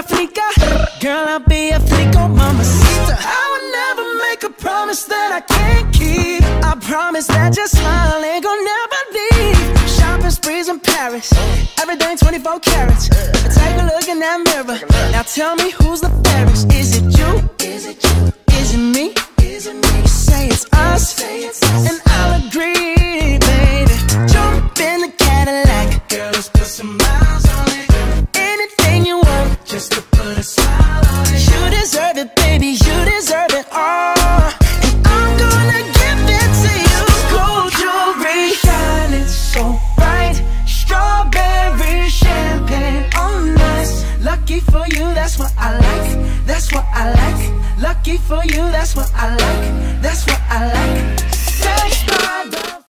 a freaka, girl, I'll be a freako, mamacita. I would never make a promise that I can't keep. I promise that your smile ain't gon' never leave. Shopping sprees in Paris, everything 24 carats. Take a look in that mirror, now tell me who's the fairest. Is it you? Is it you? Is it me? Is it me? You say it's us, and I'll agree, baby. Jump